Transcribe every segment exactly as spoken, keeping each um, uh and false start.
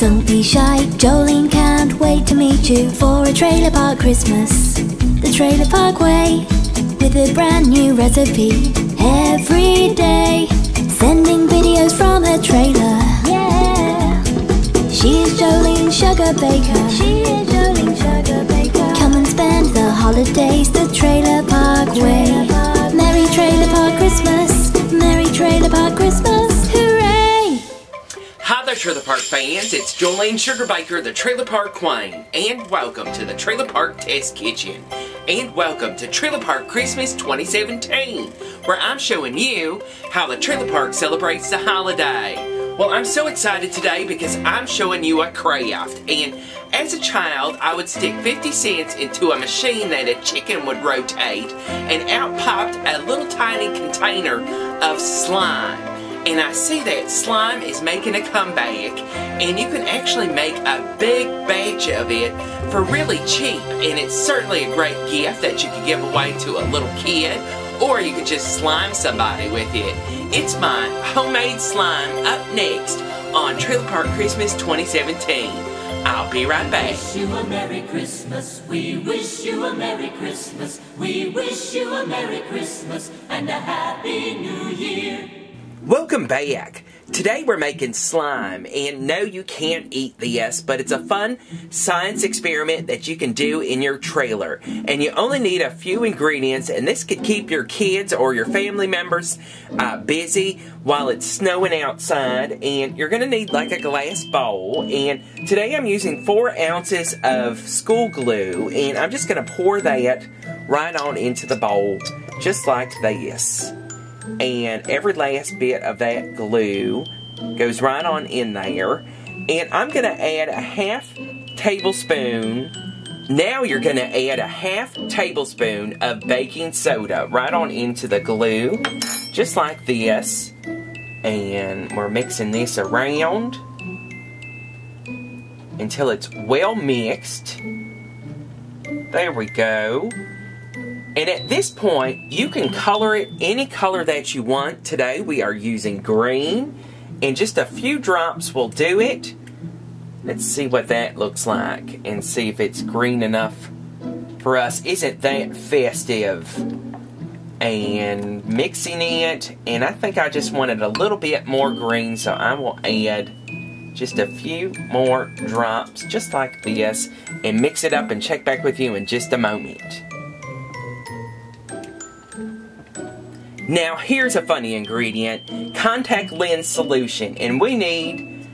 don't be shy. Jolene can't wait to meet you for a Trailer Park Christmas, the Trailer Park way, with a brand new recipe every day. Sending videos from her trailer, yeah. She is Jolene Sugarbaker. She is Jolene Sugarbaker. Come and spend the holidays the Trailer Park way. Merry Trailer Park Christmas, Merry Trailer Park Christmas, hooray! Hi there, Trailer Park fans. It's Jolene Sugarbaker, the Trailer Park Queen, and welcome to the Trailer Park Test Kitchen. And welcome to Trailer Park Christmas twenty seventeen, where I'm showing you how the Trailer Park celebrates the holiday. Well, I'm so excited today because I'm showing you a craft, and as a child I would stick fifty cents into a machine that a chicken would rotate, and out popped a little tiny container of slime. And I see that slime is making a comeback, and you can actually make a big batch of it for really cheap, and it's certainly a great gift that you can give away to a little kid, or you can just slime somebody with it. It's my homemade slime up next on Trailer Park Christmas twenty seventeen. I'll be right back. We wish you a Merry Christmas, we wish you a Merry Christmas, we wish you a Merry Christmas and a Happy New Year. Welcome back. Today we're making slime, and no, you can't eat this, but it's a fun science experiment that you can do in your trailer. And you only need a few ingredients, and this could keep your kids or your family members uh, busy while it's snowing outside. And you're going to need like a glass bowl, and today I'm using four ounces of school glue, and I'm just going to pour that right on into the bowl, just like this. And every last bit of that glue goes right on in there. And I'm going to add a half tablespoon. Now you're going to add a half tablespoon of baking soda right on into the glue, just like this. And we're mixing this around until it's well mixed. There we go. And at this point, you can color it any color that you want. Today we are using green, and just a few drops will do it. Let's see what that looks like and see if it's green enough for us. Isn't that festive? And mixing it, and I think I just wanted a little bit more green, so I will add just a few more drops, just like this, and mix it up and check back with you in just a moment. Now here's a funny ingredient, contact lens solution, and we need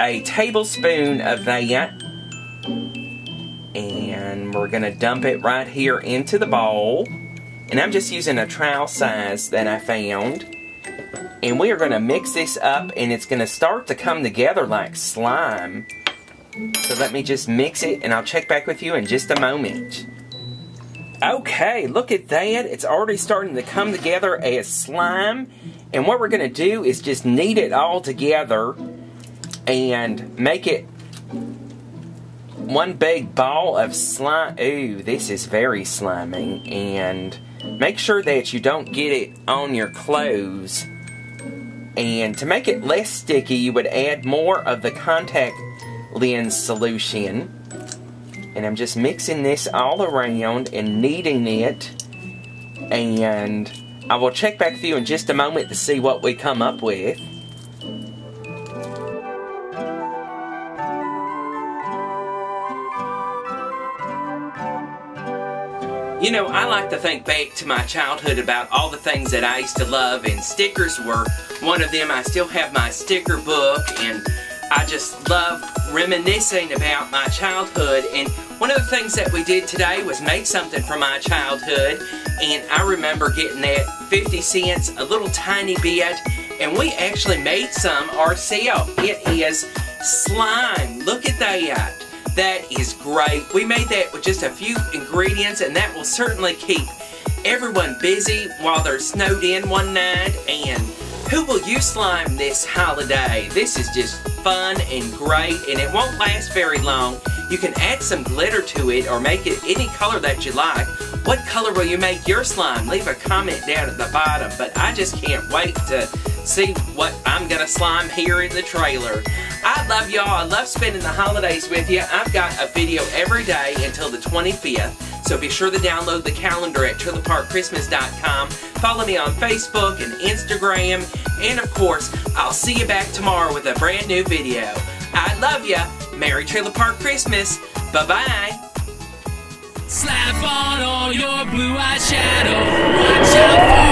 a tablespoon of that, and we're going to dump it right here into the bowl, and I'm just using a trowel size that I found, and we are going to mix this up, and it's going to start to come together like slime, so let me just mix it, and I'll check back with you in just a moment. Okay, look at that. It's already starting to come together as slime. And what we're going to do is just knead it all together and make it one big ball of slime. Ooh, this is very slimy. And make sure that you don't get it on your clothes. And to make it less sticky, you would add more of the contact lens solution. And I'm just mixing this all around and kneading it. And I will check back with you in just a moment to see what we come up with. You know, I like to think back to my childhood about all the things that I used to love, and stickers were one of them. I still have my sticker book, and I just love reminiscing about my childhood. And one of the things that we did today was make something from my childhood, and I remember getting that fifty cents, a little tiny bit, and we actually made some ourselves. It is slime. Look at that. That is great. We made that with just a few ingredients, and that will certainly keep everyone busy while they're snowed in one night. And who will you slime this holiday? This is just fun and great, and it won't last very long. You can add some glitter to it or make it any color that you like. What color will you make your slime? Leave a comment down at the bottom, but I just can't wait to see what I'm gonna slime here in the trailer. I love y'all. I love spending the holidays with you. I've got a video every day until the twenty-fifth, so be sure to download the calendar at trailer park christmas dot com. Follow me on Facebook and Instagram, and of course, I'll see you back tomorrow with a brand new video. I love ya. Merry Trailer Park Christmas. Bye-bye. Slap on all your blue-eyed shadow. Watch out for